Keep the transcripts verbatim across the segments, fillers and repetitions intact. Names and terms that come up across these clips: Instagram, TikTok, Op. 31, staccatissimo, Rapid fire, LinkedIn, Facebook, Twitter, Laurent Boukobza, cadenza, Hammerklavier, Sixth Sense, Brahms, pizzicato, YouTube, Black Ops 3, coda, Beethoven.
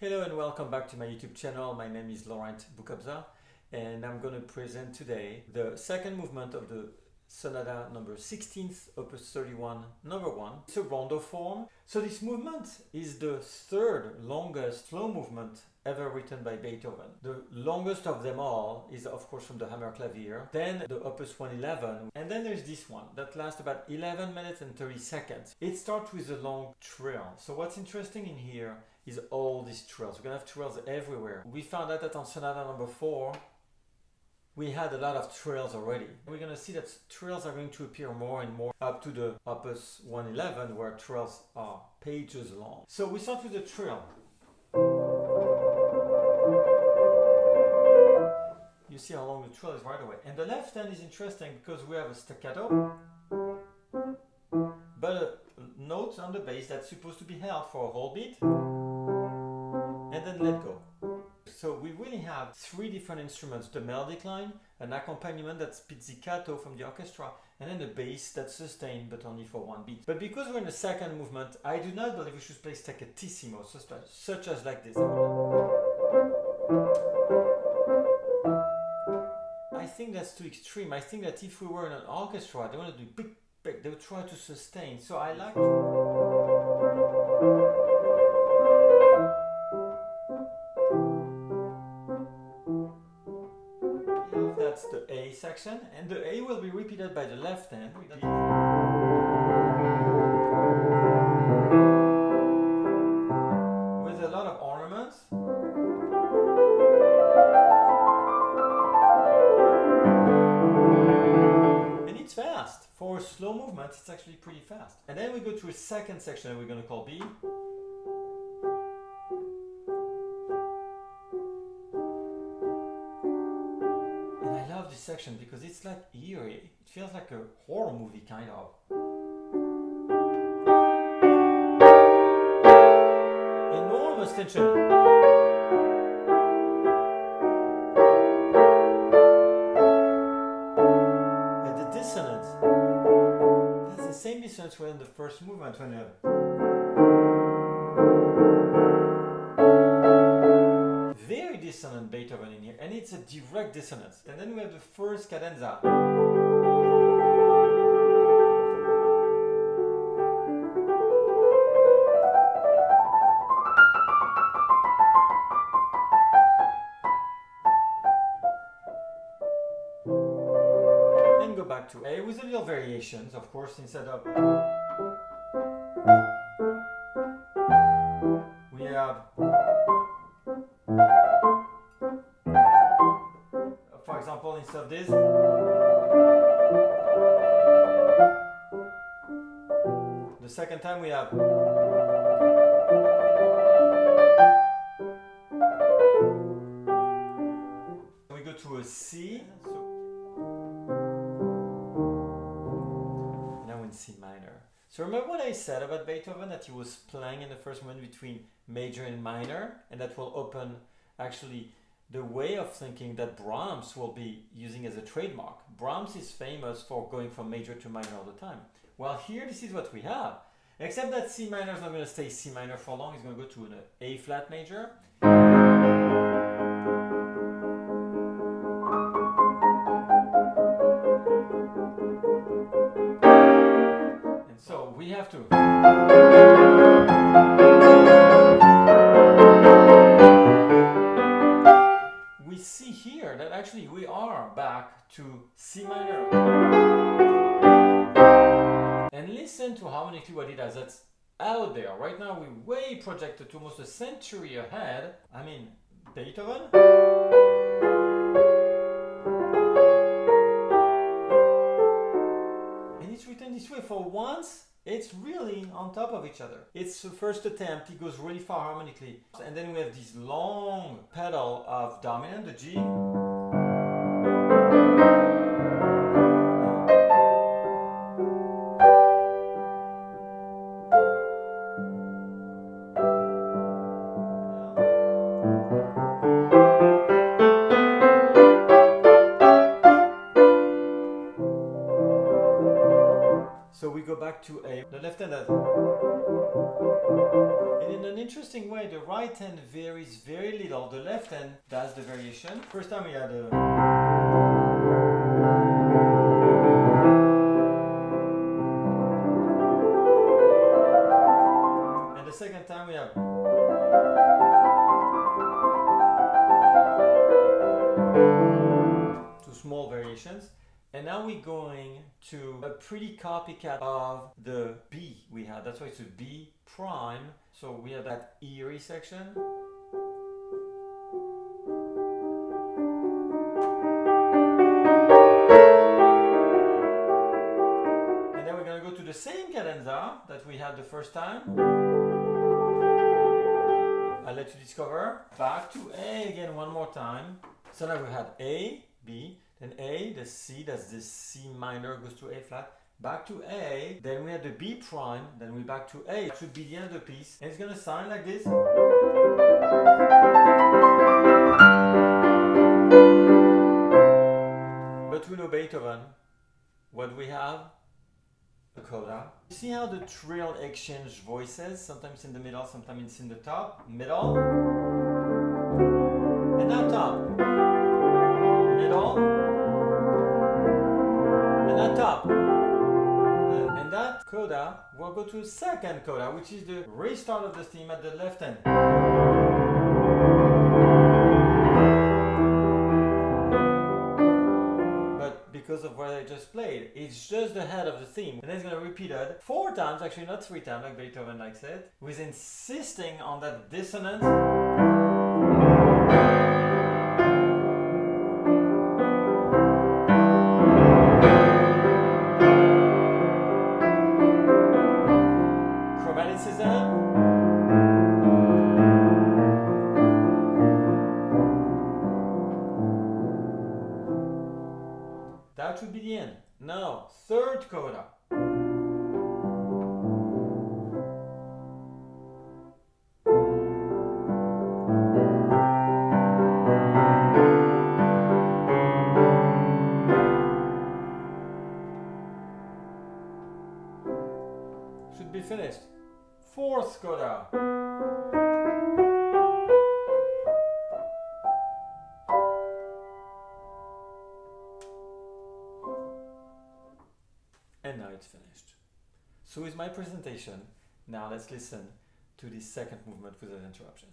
Hello and welcome back to my YouTube channel. My name is Laurent Boukobza and I'm going to present today the second movement of the Sonata number sixteenth, opus thirty-one, number one. It's a rondo form. So this movement is the third longest slow movement ever written by Beethoven. The longest of them all is of course from the Hammerklavier, then the opus one eleven, and then there's this one that lasts about eleven minutes and thirty seconds. It starts with a long trill. So what's interesting in here is all these trills. We're gonna have trills everywhere. We found out that on Sonata number four, we had a lot of trills already. We're gonna see that trills are going to appear more and more up to the opus one eleven, where trills are pages long. So we start with the trill. You see how long the trill is right away. And the left hand is interesting because we have a staccato, but a note on the bass that's supposed to be held for a whole beat, and then let go. So we really have three different instruments: the melodic line, an accompaniment that's pizzicato from the orchestra, and then the bass that's sustained but only for one beat. But because we're in the second movement, I do not believe we should play staccatissimo, such as like this. I think that's too extreme. I think that if we were in an orchestra, they want to do big, big, they would try to sustain. So I like to... the A section, and the A will be repeated by the left hand. Repeat. With a lot of ornaments. And it's fast. For slow movement, it's actually pretty fast. And then we go to a second section that we're going to call B. Section because it's like eerie. It feels like a horror movie kind of. Enormous tension. And the dissonance. That's the same dissonance when in the first movement when dissonant Beethoven in here, and it's a direct dissonance. And then we have the first cadenza. Then go back to A with a little variations, of course, instead of... We have... For example, instead of this, the second time we have, we go to a C, now in C minor. So remember what I said about Beethoven, that he was playing in the first movement between major and minor, and that will open actually the way of thinking that Brahms will be using as a trademark. Brahms is famous for going from major to minor all the time. Well, here this is what we have, except that C minor is not going to stay C minor for long. It's going to go to an A flat major. And so we have to... that actually we are back to C minor. And listen to harmonically what it does. That's out there. Right now we way projected to almost a century ahead. I mean, Beethoven. And it's written this way for once. It's really on top of each other. It's the first attempt, it goes really far harmonically. And then we have this long pedal of dominant, the G. To A, the left hand has. And in an interesting interesting way, the right hand varies very little, the left hand does the variation. First time we had a... and the second time we have... two small variations. And now we're going to a pretty copycat of the B we had. That's why it's a B prime. So we have that eerie section. And then we're going to go to the same cadenza that we had the first time. I'll let you discover. Back to A again one more time. So now we had A, B. Then A, the C, that's the C minor, goes to A flat, back to A, then we have the B prime, then we back to A. It should be the end of the piece. And it's gonna sound like this. But we know Beethoven. What do we have? A coda. You see how the trill exchange voices, sometimes in the middle, sometimes it's in the top. Middle. And now top. Middle. Top. And that coda will go to second coda, which is the restart of the theme at the left hand. But because of what I just played, it's just the head of the theme. And then it's going to repeat it four times, actually not three times like Beethoven likes it, with insisting on that dissonance. That should be the end. Now, third coda. Should be finished. Fourth coda. And now it's finished. So with my presentation, now let's listen to the second movement without interruption.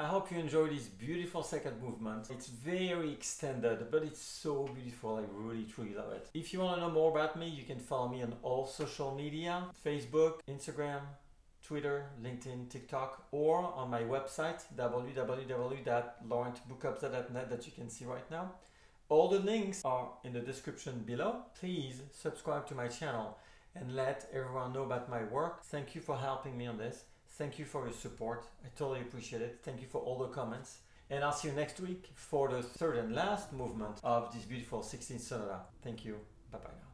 I hope you enjoy this beautiful second movement. It's very extended, but it's so beautiful. I really truly love it. If you want to know more about me, you can follow me on all social media, Facebook, Instagram, Twitter, LinkedIn, TikTok, or on my website w w w dot laurent boukobza dot net that you can see right now. All the links are in the description below. Please subscribe to my channel and let everyone know about my work. Thank you for helping me on this. Thank you for your support. I totally appreciate it. Thank you for all the comments. And I'll see you next week for the third and last movement of this beautiful sixteenth Sonata. Thank you. Bye-bye now.